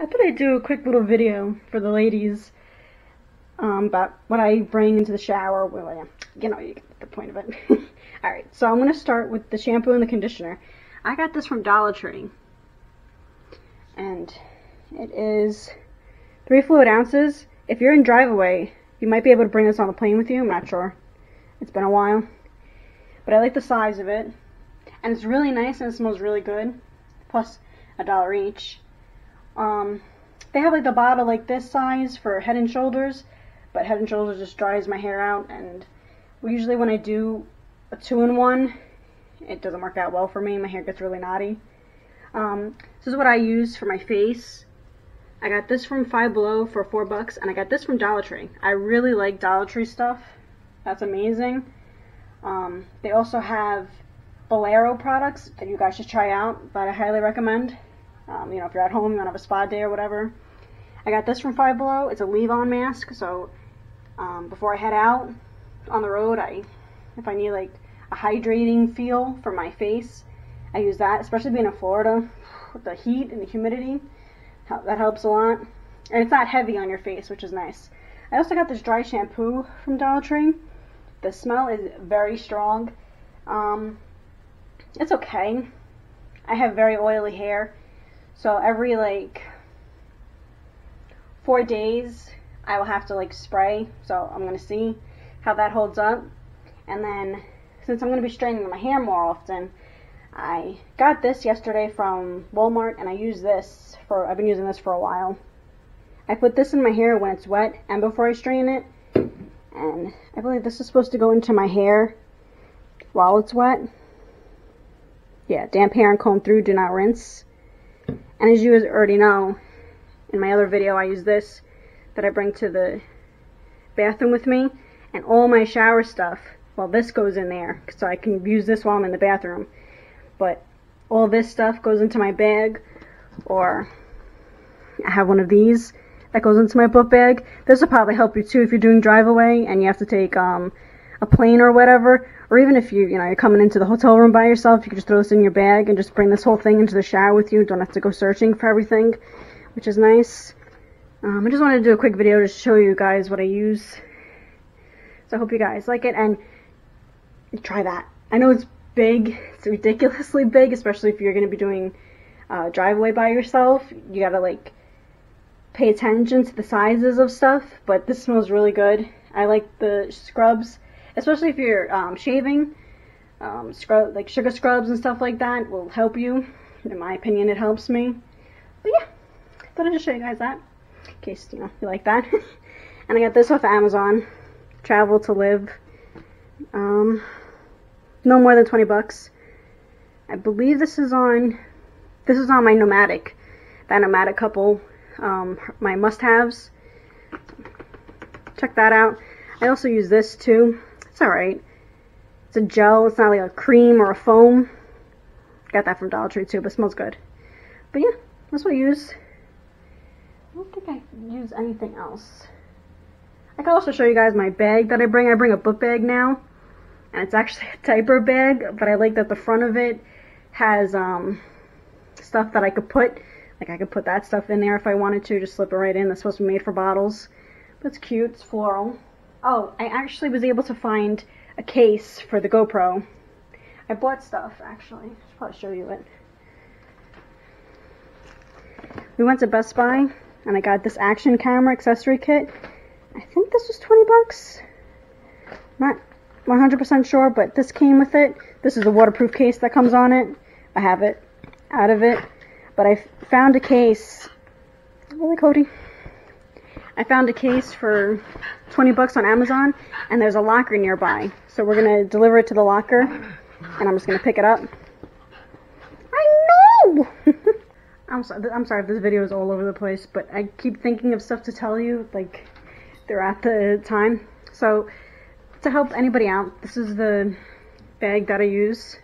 I thought I'd do a quick little video for the ladies about what I bring into the shower. Well, yeah, you know, you get the point of it. Alright, so I'm going to start with the shampoo and the conditioner. I got this from Dollar Tree. And it is 3 fluid ounces. If you're in drive-away, you might be able to bring this on the plane with you. I'm not sure. It's been a while. But I like the size of it. And it's really nice and it smells really good. Plus, $1 each. They have like the bottle like this size for Head and Shoulders, but Head and Shoulders just dries my hair out, and usually when I do a 2-in-1, it doesn't work out well for me. My hair gets really knotty. This is what I use for my face. I got this from Five Below for $4, and I got this from Dollar Tree. I really like Dollar Tree stuff. That's amazing. They also have Bolero products that you guys should try out, but I highly recommend. You know, if you're at home, you want to have a spa day or whatever. I got this from Five Below. It's a leave-on mask, so before I head out on the road, if I need like a hydrating feel for my face, I use that, especially being in Florida with the heat and the humidity. That helps a lot. And it's not heavy on your face, which is nice. I also got this dry shampoo from Dollar Tree. The smell is very strong. It's okay. I have very oily hair. So every, like, 4 days, I will have to, like, spray. So I'm going to see how that holds up. And then, since I'm going to be straightening my hair more often, I got this yesterday from Walmart, and I use this I've been using this for a while. I put this in my hair when it's wet and before I strain it. And I believe this is supposed to go into my hair while it's wet. Yeah, damp hair and comb through, do not rinse. And as you guys already know, in my other video I use this that I bring to the bathroom with me, and all my shower stuff, well, this goes in there, so I can use this while I'm in the bathroom, but all this stuff goes into my bag, or I have one of these that goes into my book bag. This will probably help you too if you're doing drive away and you have to take a plane or whatever, or even if you're coming into the hotel room by yourself, you can just throw this in your bag and just bring this whole thing into the shower with you. Don't have to go searching for everything, which is nice. I just wanted to do a quick video to show you guys what I use. So I hope you guys like it and try that. I know it's big, it's ridiculously big, especially if you're going to be doing drive away by yourself. You gotta like pay attention to the sizes of stuff, but this smells really good. I like the scrubs. Especially if you're shaving, like sugar scrubs and stuff like that will help you. In my opinion, it helps me. But yeah, thought I'd just show you guys that, in case you like that. And I got this off Amazon, Travel to Live. No more than $20. I believe this is on my nomadic, That Nomadic Couple, my must-haves. Check that out. I also use this too. It's alright. It's a gel. It's not like a cream or a foam. Got that from Dollar Tree too, but it smells good. But yeah, that's what I use. I don't think I use anything else. I can also show you guys my bag that I bring. I bring a book bag now. And it's actually a diaper bag, but I like that the front of it has stuff that I could put. Like I could put that stuff in there if I wanted to. Just slip it right in. That's supposed to be made for bottles. But it's cute. It's floral. Oh, I actually was able to find a case for the GoPro. I bought stuff, actually. I should probably show you it. We went to Best Buy, and I got this action camera accessory kit. I think this was $20. Not 100% sure, but this came with it. This is a waterproof case that comes on it. I have it out of it. But I found a case. Really, Cody? I found a case for $20 on Amazon, and there's a locker nearby. So we're going to deliver it to the locker, and I'm just going to pick it up. I know! I'm sorry if this video is all over the place, but I keep thinking of stuff to tell you, like, throughout the time. So, to help anybody out, this is the bag that I use.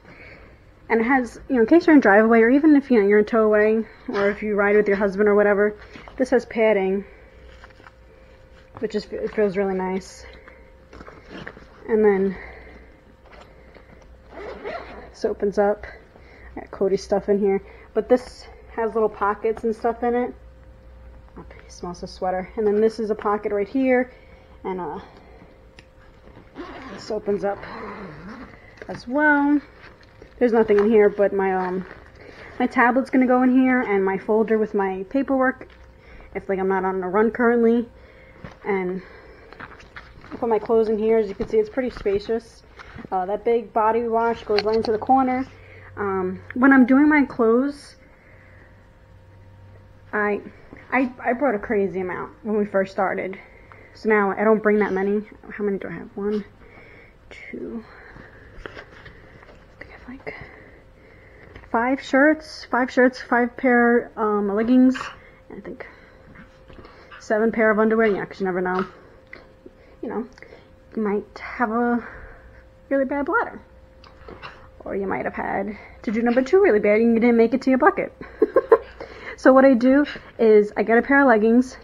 And it has, in case you're in drive away, or even if, you're in tow away, or if you ride with your husband or whatever, this has padding. Which is, it feels really nice. And then this opens up. I got Cody's stuff in here. But this has little pockets and stuff in it. Okay, smells of sweater. And then this is a pocket right here, and this opens up as well. There's nothing in here, but my my tablet's gonna go in here, and my folder with my paperwork if like I'm not on a run currently. And I'll put my clothes in here. As you can see, it's pretty spacious. That big body wash goes right into the corner. When I'm doing my clothes, I brought a crazy amount when we first started, so now I don't bring that many. How many do I have? 1, 2 I think I have like 5 shirts, 5 pair of leggings, and I think 7 pair of underwear. Yeah, because you never know, you know, you might have a really bad bladder, or you might have had to do number 2 really bad and you didn't make it to your bucket. So what I do is I get a pair of leggings,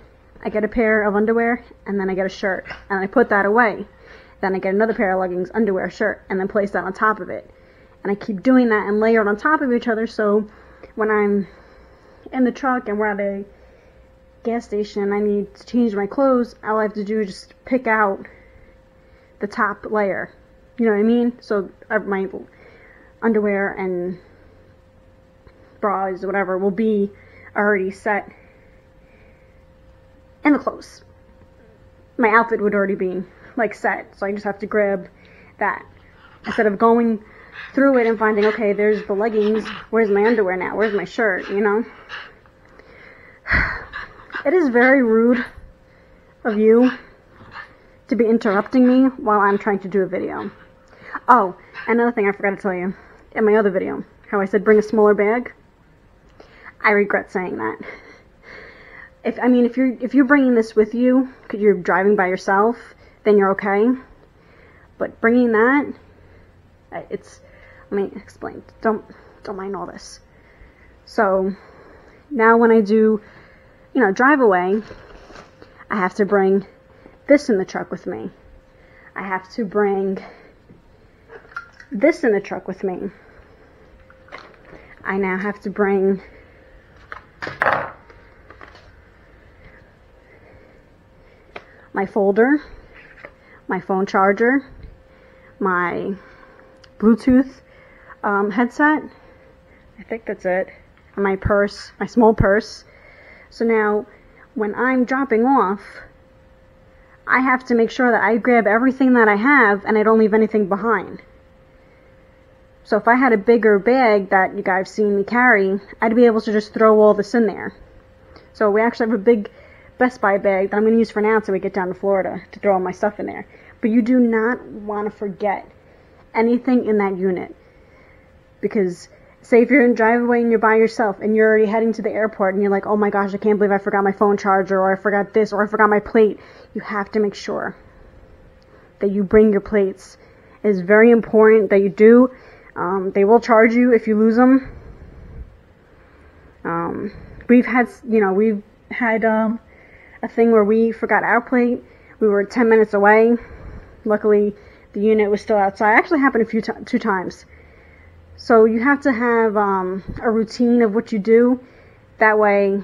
I get a pair of underwear, and then I get a shirt, and I put that away. Then I get another pair of leggings, underwear, shirt, and then place that on top of it. And I keep doing that and layer it on top of each other, so when I'm in the truck and we're at a gas station and I need to change my clothes, all I have to do is just pick out the top layer. You know what I mean? So my underwear and bras, whatever, will be already set in the clothes. My outfit would already be like set, so I just have to grab that instead of going through it and finding, okay, there's the leggings, where's my underwear now, where's my shirt, you know? It is very rude of you to be interrupting me while I'm trying to do a video. Oh, another thing I forgot to tell you in my other video, how I said bring a smaller bag. I regret saying that. If you're bringing this with you, because you're driving by yourself, then you're okay. But bringing that, let me explain. Don't mind all this. So now when I do, you know, drive away, I have to bring this in the truck with me. I have to bring this in the truck with me. I now have to bring my folder, my phone charger, my Bluetooth headset, I think that's it, and my purse, my small purse. So now when I'm dropping off, I have to make sure that I grab everything that I have and I don't leave anything behind. So if I had a bigger bag that you guys have seen me carry, I'd be able to just throw all this in there. So we actually have a big Best Buy bag that I'm going to use for now until we get down to Florida, to throw all my stuff in there. But you do not want to forget anything in that unit. Because say if you're in drive away and you're by yourself and you're already heading to the airport and you're like, oh my gosh, I can't believe I forgot my phone charger, or I forgot this, or I forgot my plate. You have to make sure that you bring your plates. It is very important that you do. They will charge you if you lose them. We've had a thing where we forgot our plate. We were 10 minutes away. Luckily, the unit was still outside. It actually happened two times. So you have to have a routine of what you do. That way,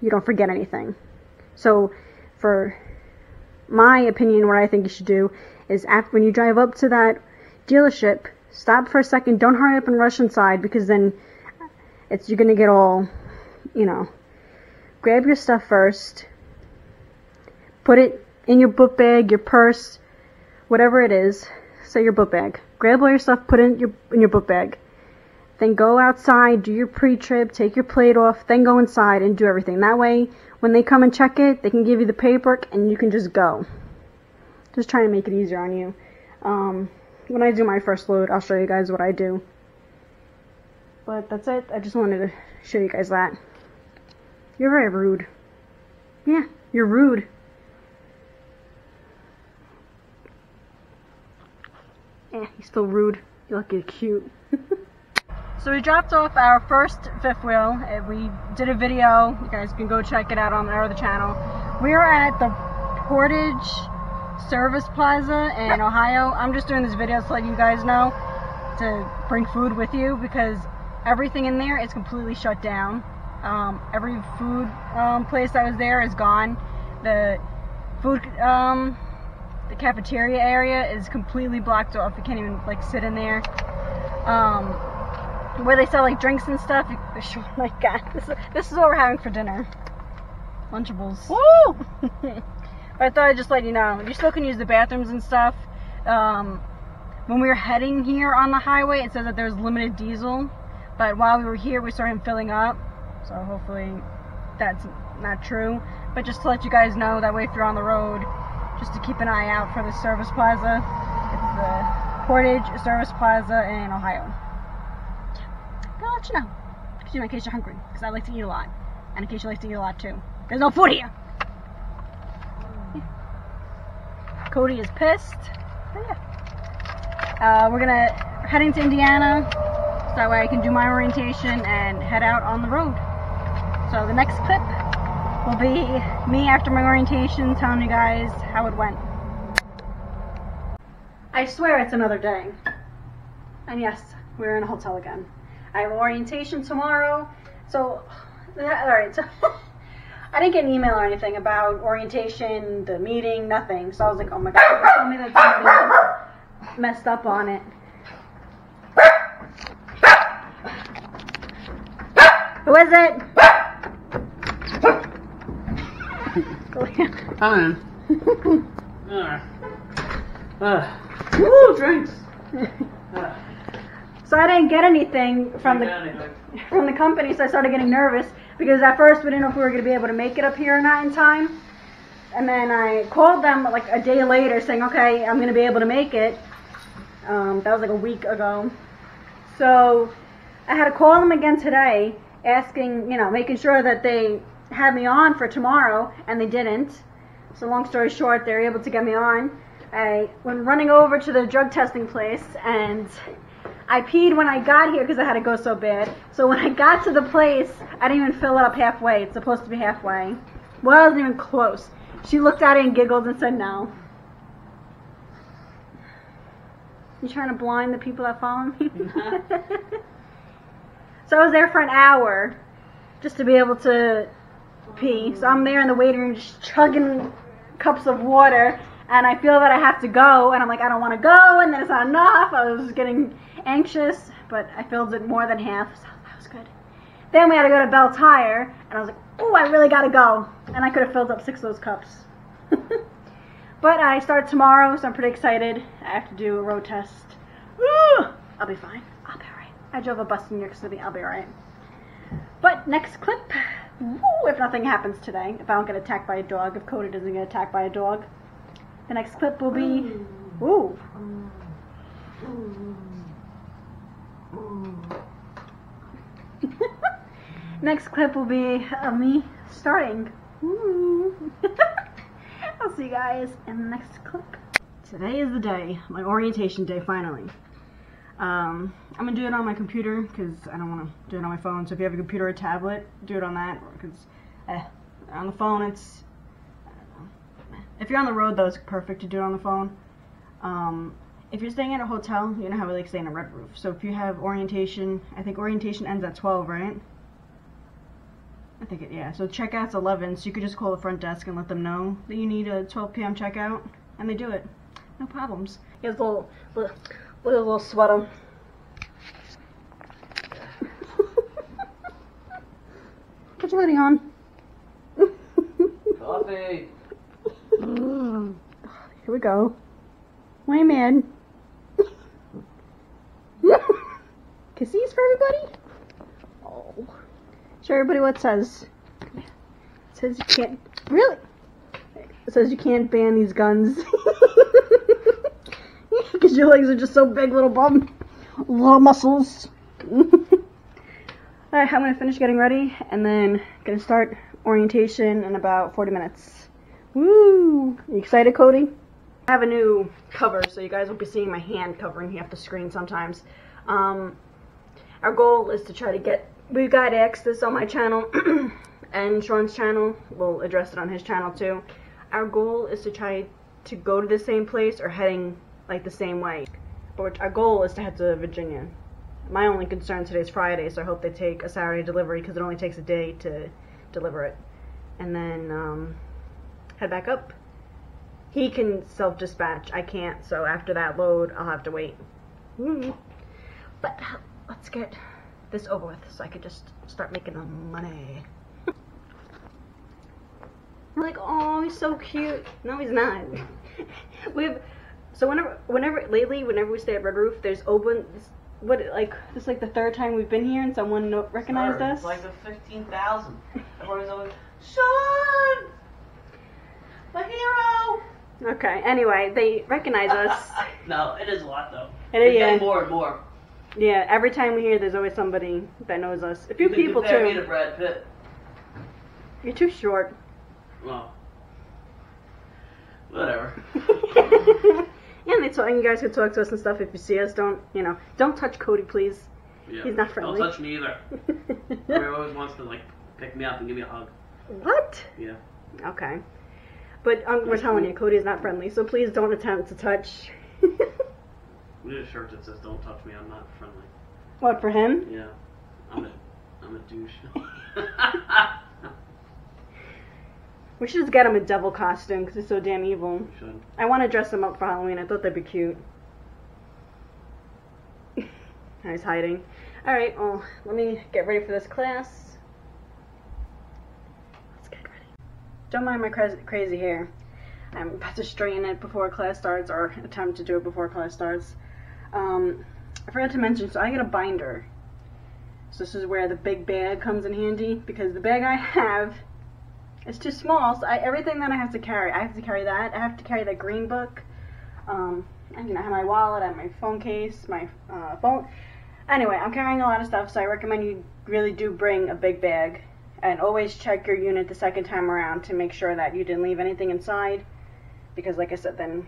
you don't forget anything. So, for my opinion, what I think you should do is when you drive up to that dealership, stop for a second. Don't hurry up and rush inside, because then you're going to get all, you know. Grab your stuff first. Put it in your book bag, your purse, whatever it is. Say your book bag. Grab all your stuff, put it in your book bag. Then go outside, do your pre-trip, take your plate off, then go inside and do everything. That way, when they come and check it, they can give you the paperwork and you can just go. Just trying to make it easier on you. When I do my first load, I'll show you guys what I do. But that's it. I just wanted to show you guys that. You're very rude. Yeah, you're rude. Eh, he's still rude. You look cute. So we dropped off our first fifth wheel. We did a video. You guys can go check it out on our other channel. We are at the Portage Service Plaza in Ohio. I'm just doing this video to let you guys know to bring food with you, because everything in there is completely shut down. Every food place that was there is gone. The food, the cafeteria area is completely blocked off. You can't even like sit in there. Where they sell like drinks and stuff. Oh my God, this is what we're having for dinner. Lunchables. Woo! But I thought I'd just let you know. You still can use the bathrooms and stuff. When we were heading here on the highway, it said that there was limited diesel. But while we were here, we saw him filling up. So hopefully that's not true. But just to let you guys know, that way if you're on the road, just to keep an eye out for the service plaza. It's the Portage Service Plaza in Ohio. But I'll let you know. You know, in case you're hungry. Because I like to eat a lot. And in case you like to eat a lot too. There's no food here! Yeah. Cody is pissed. But yeah. We're heading to Indiana. So that way I can do my orientation and head out on the road. So the next clip will be me after my orientation telling you guys how it went. I swear it's another day. And yes, we're in a hotel again. I have orientation tomorrow. So, alright. So I didn't get an email or anything about orientation, the meeting, nothing. So I was like, oh my God, tell me that somebody messed up on it. Who is it? Come on. Ooh, drinks. So I didn't get anything from the company, so I started getting nervous because at first we didn't know if we were going to be able to make it up here or not in time. And then I called them like a day later saying, okay, I'm going to be able to make it. That was like a week ago. So I had to call them again today, asking, you know, making sure that they had me on for tomorrow, and they didn't. So long story short, they were able to get me on. I went running over to the drug testing place, and I peed when I got here because I had to go so bad. So when I got to the place, I didn't even fill it up halfway. It's supposed to be halfway. Well, I wasn't even close. She looked at it and giggled and said no. You trying to blind the people that follow me? So I was there for an hour just to be able to pee. So I'm there in the waiting room just chugging cups of water, and I feel that I have to go, and I'm like, I don't want to go, and then it's not enough. I was getting anxious, but I filled it more than half, so that was good. Then we had to go to Bell Tire, and I was like, ooh, I really got to go. And I could have filled up 6 of those cups. But I start tomorrow, so I'm pretty excited. I have to do a road test. Woo! I'll be fine. I'll be all right. I drove a bus in New York City. I'll be all right. But next clip, woo, if nothing happens today, if I don't get attacked by a dog, if Cody doesn't get attacked by a dog, the next clip will be, woo. Next clip will be me starting. I'll see you guys in the next clip. Today is the day, my orientation day finally. I'm going to do it on my computer because I don't want to do it on my phone. So if you have a computer or tablet, do it on that. Because on the phone it's, I don't know. If you're on the road though, it's perfect to do it on the phone. If you're staying at a hotel, you know how we like staying in a red roof. So if you have orientation, I think orientation ends at 12, right? I think it, yeah. So checkout's 11, so you could just call the front desk and let them know that you need a 12 p.m. checkout, and they do it. No problems. He has a little sweater. Put your hoodie on. Coffee. Here we go. Why, man? Kisses for everybody? Oh. Show everybody what it says. It says you can't, really? It says you can't ban these guns. Because your legs are just so big, little bum. Little muscles. Alright, I'm going to finish getting ready and then going to start orientation in about 40 minutes. Woo! You excited, Cody? I have a new cover, so you guys will be seeing my hand covering half the screen sometimes. Our goal is to try to get, we've got X this on my channel and Sean's channel. We'll address it on his channel too. Our goal is to try to go to the same place or heading like the same way. But our goal is to head to Virginia. my only concern, today's Friday, so I hope they take a Saturday delivery because it only takes a day to deliver it. And then head back up. He can self-dispatch. I can't, so after that load, I'll have to wait. But let's get this over with so I could just start making the money. You're like, oh, he's so cute. No, he's not. So whenever we stay at Red Roof, there's open. This is like the third time we've been here, and someone recognized us. It's like the 15,000. Everyone's always, Sean, my hero. Okay. Anyway, they recognize us. No, it is a lot though. It is more and more. Yeah. Every time we're here, there's always somebody that knows us. A few people too. Me to Brad Pitt. You're too short. Well, whatever. Yeah, and you guys can talk to us and stuff if you see us. Don't touch Cody, please. Yeah. He's not friendly. Don't touch me either. Everyone always wants to, pick me up and give me a hug. What? Yeah. Okay. But we're telling you, Cody's not friendly, so please don't attempt to touch. We need a shirt that says, don't touch me, I'm not friendly. What, for him? Yeah. I'm a douche. We should just get him a devil costume because he's so damn evil. We should. I want to dress him up for Halloween. I thought that'd be cute. Now he's hiding. Alright, well, let me get ready for this class. Let's get ready. Don't mind my crazy hair. I'm about to straighten it before class starts, or attempt to do it before class starts. I forgot to mention, so I get a binder. So this is where the big bag comes in handy, because the bag I have, it's too small, so everything that I have to carry, I have to carry that green book. I have my wallet, I have my phone case, my phone. Anyway, I'm carrying a lot of stuff, so I recommend you really do bring a big bag. And always check your unit the second time around to make sure that you didn't leave anything inside. Because like I said, then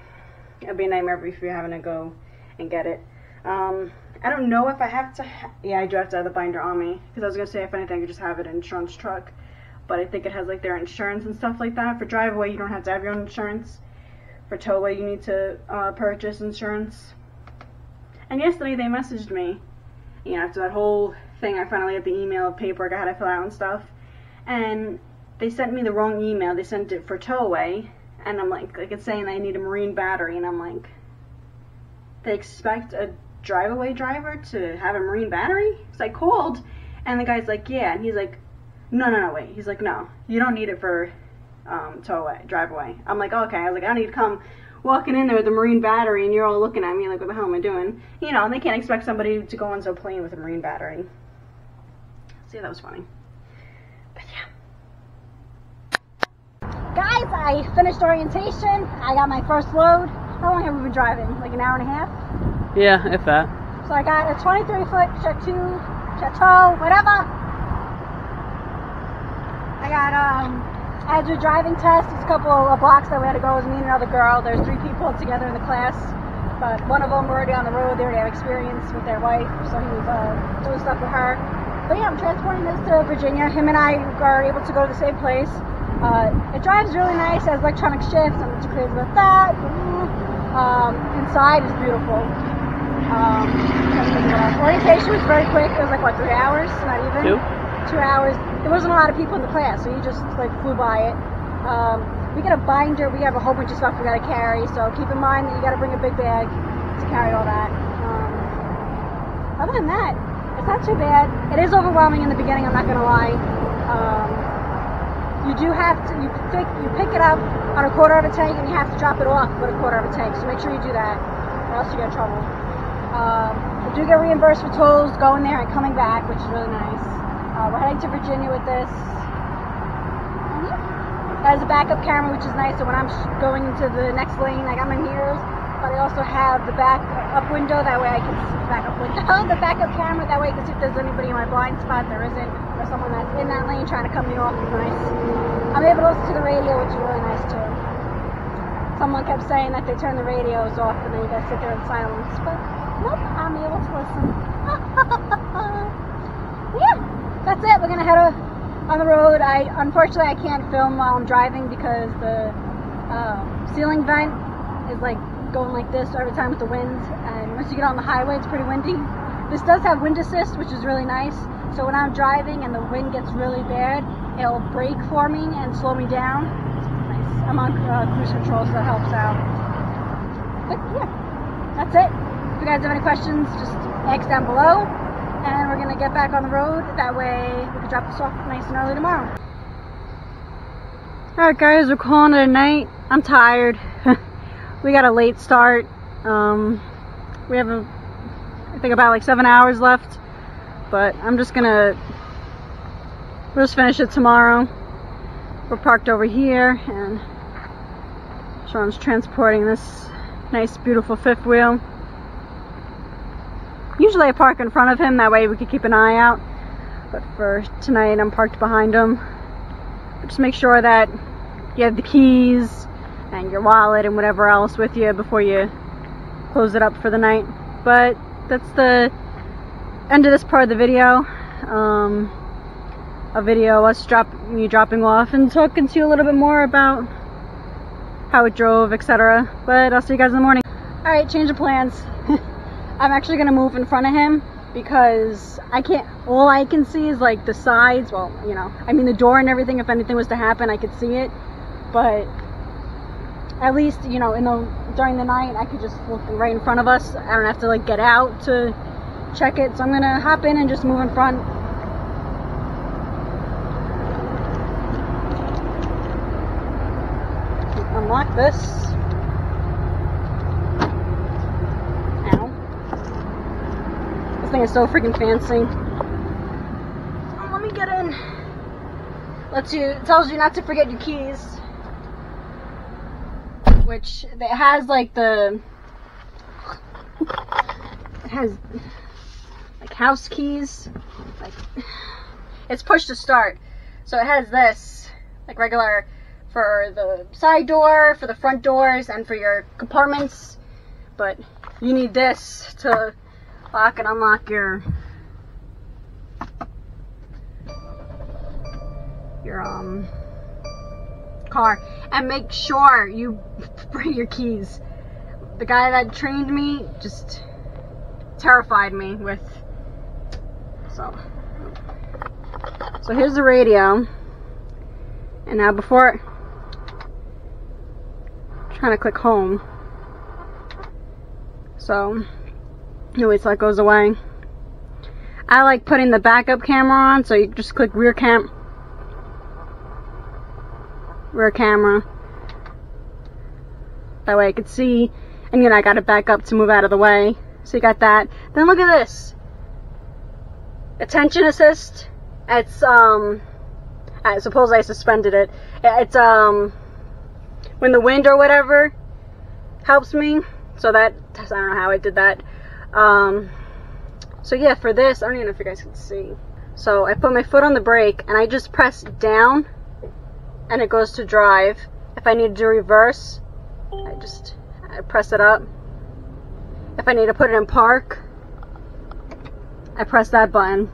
it'll be a nightmare if you're having to go and get it. I don't know if I have to, yeah, I do have to have the binder on me. Because I was going to say, if anything, I could just have it in Sean's truck. But I think it has their insurance and stuff like that. For drive away, you don't have to have your own insurance. For tow away, you need to purchase insurance. And yesterday they messaged me, after that whole thing, I finally got the email paperwork I had to fill out and stuff. And they sent me the wrong email. They sent it for tow away, and I'm like it's saying I need a marine battery, and I'm like, they expect a drive away driver to have a marine battery? So I called, and the guy's like, yeah, and he's like, No, wait. He's like, no, you don't need it for tow away, drive away. I'm like, okay. I was like, I don't need to come walking in there with a marine battery, and you're all looking at me like, what the hell am I doing? And they can't expect somebody to go onto a plane with a marine battery. See, that was funny. But yeah. Guys, I finished orientation. I got my first load. How long have we been driving? Like an hour and a half? Yeah, if that. So I got a 23-foot chateau, whatever. I got, I had to do a driving test. There's a couple of blocks that we had to go. It was me and another girl. There's three people together in the class, but one of them were already on the road. They already have experience with their wife, so he was doing stuff with her. But yeah, I'm transporting this to Virginia. Him and I are able to go to the same place. It drives really nice. It has electronic shifts. I'm not too crazy about that. Inside is beautiful. Orientation was very quick. It was like, what, 3 hours? Not even? 2 hours. There wasn't a lot of people in the class, so you just flew by it. We got a binder, we have a whole bunch of stuff we gotta carry, so keep in mind that you gotta bring a big bag to carry all that. Other than that, it's not too bad. It is overwhelming in the beginning, I'm not gonna lie. You do have to, you pick it up on a quarter of a tank, and you have to drop it off with a quarter of a tank, so make sure you do that, or else you get in trouble. You do get reimbursed for tolls going there and coming back, which is really nice. We're heading to Virginia with this. It has a backup camera, which is nice, so when I'm going into the next lane, I got my mirrors, but I also have the back-up window, that way I can see the back-up window, the backup camera, that way I can see if there's anybody in my blind spot, there isn't, or someone that's in that lane trying to cut me off, is nice. I'm able to listen to the radio, which is really nice, too. Someone kept saying that they turn the radios off, and then you guys sit there in silence, but nope, I'm able to listen. Yeah. That's it, we're gonna head on the road. Unfortunately I can't film while I'm driving because the ceiling vent is going like this every time with the wind, and once you get on the highway it's pretty windy. This does have wind assist, which is really nice. So when I'm driving and the wind gets really bad, it'll brake for me and slow me down. Nice. I'm on cruise control, so that helps out. But yeah, that's it. If you guys have any questions, just X down below. And we're gonna get back on the road. That way we can drop this off nice and early tomorrow. Alright guys, we're calling it a night. I'm tired. We got a late start. We have I think about like 7 hours left, but I'm just gonna, we'll just finish it tomorrow. We're parked over here and Sean's transporting this nice beautiful fifth wheel. Usually I park in front of him, that way we could keep an eye out, but for tonight I'm parked behind him. Just make sure that you have the keys and your wallet and whatever else with you before you close it up for the night. But that's the end of this part of the video. A video us dropping off and talking to you a little bit more about how it drove, etc. But I'll see you guys in the morning. Alright, change of plans. I'm actually gonna move in front of him because I can't, all I can see is like the sides, well, you know, I mean the door and everything. If anything was to happen, I could see it, but at least, you know, during the night, I could just look right in front of us. I don't have to like get out to check it. So I'm gonna hop in and just move in front. Unlock this. It's so freaking fancy. Let me get in. It tells you not to forget your keys, which it has like the, it has like house keys. Like it's push to start, so it has this like regular for the side door, for the front doors, and for your compartments. But you need this to lock and unlock your car, and make sure you bring your keys. The guy that trained me just terrified me with. So here's the radio, and now before I'm trying to click home. So. Anyway, so it goes away. I like putting the backup camera on, so you just click rear camera. That way I could see, and you know I got it back up to move out of the way. So you got that. Then look at this. Attention assist. It's I suppose I suspended it. It's when the wind or whatever helps me. So that, I don't know how I did that. So yeah, for this, I don't even know if you guys can see. So I put my foot on the brake and I just press down and it goes to drive. If I need to reverse, I press it up. If I need to put it in park, I press that button.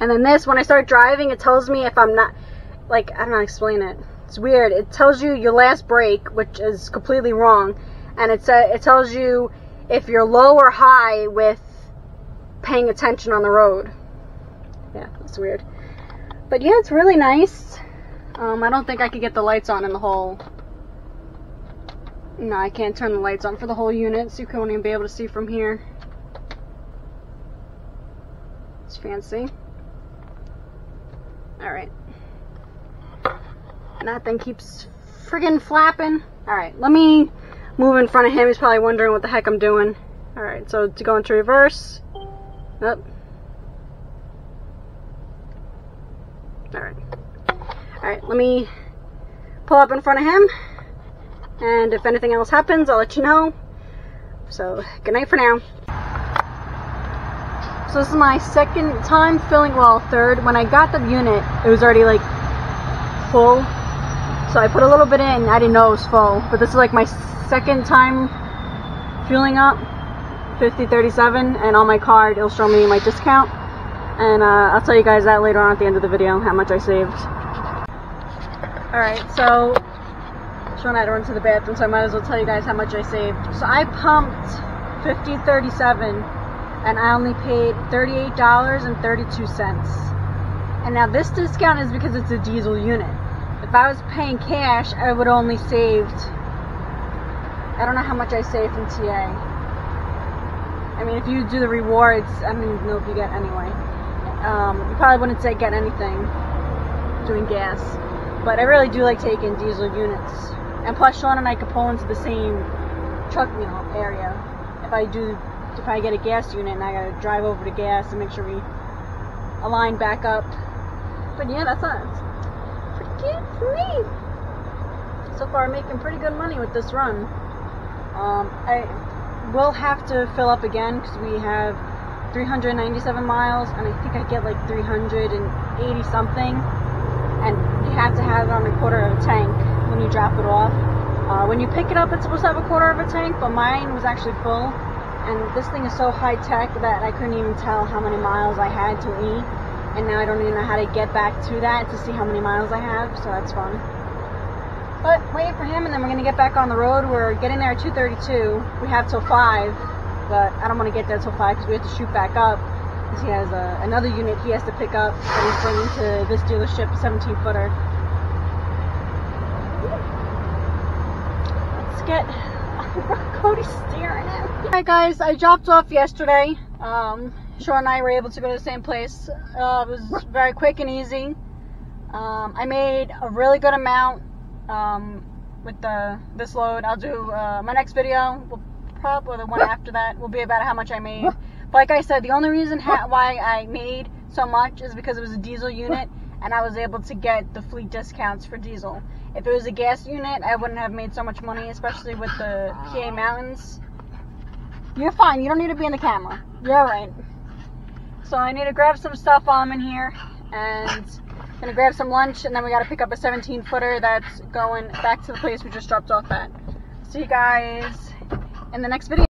And then this, when I start driving, it tells me if I'm not, like, I don't know how to explain it. It's weird. It tells you your last brake, which is completely wrong. And it tells you if you're low or high with paying attention on the road. Yeah, that's weird. But yeah, it's really nice. I don't think I could get the lights on in the whole... No, I can't turn the lights on for the whole unit, so you won't even be able to see from here. It's fancy. Alright. And that thing keeps friggin' flapping. Alright, let me... move in front of him. He's probably wondering what the heck I'm doing. Alright, so to go into reverse. Nope. Alright. Alright, let me pull up in front of him. And if anything else happens, I'll let you know. So, good night for now. So this is my second time filling, well, third. When I got the unit, it was already like full. So I put a little bit in. I didn't know it was full. But this is like my second time fueling up, 5037, and on my card it'll show me my discount, and I'll tell you guys that later on at the end of the video how much I saved. Alright, so Sean had to run to the bathroom, so I might as well tell you guys how much I saved. So I pumped 5037 and I only paid $38.32. And now this discount is because it's a diesel unit. If I was paying cash, I would only saved, I don't know how much I saved from TA. I mean, if you do the rewards, I don't even know if you get anyway. You probably wouldn't say get anything doing gas. But I really do like taking diesel units. And plus, Sean and I could pull into the same truck meal area. If I get a gas unit and I gotta drive over to gas and make sure we align back up. But yeah, that's not pretty good for me. So far, I'm making pretty good money with this run. I will have to fill up again because we have 397 miles, and I think I get like 380 something. And you have to have it on a quarter of a tank when you drop it off. When you pick it up, it's supposed to have a quarter of a tank, but mine was actually full. And this thing is so high-tech that I couldn't even tell how many miles I had to eat. And now I don't even know how to get back to that to see how many miles I have, so that's fun. But wait for him, and then we're going to get back on the road. We're getting there at 2:32. We have till 5, but I don't want to get there till 5 because we have to shoot back up. Because he has another unit he has to pick up that he's bringing to this dealership, a 17-footer. Let's get... Cody's staring at me. Alright guys, I dropped off yesterday. Sean and I were able to go to the same place. It was very quick and easy. I made a really good amount with this load. I'll do my next video, probably the one after that, will be about how much I made. But like I said, the only reason why I made so much is because it was a diesel unit and I was able to get the fleet discounts for diesel. If it was a gas unit, I wouldn't have made so much money, especially with the PA mountains. You're fine. You don't need to be in the camera. You're alright. So I need to grab some stuff while I'm in here. And I'm going to grab some lunch, and then we got to pick up a 17-footer that's going back to the place we just dropped off at. See you guys in the next video.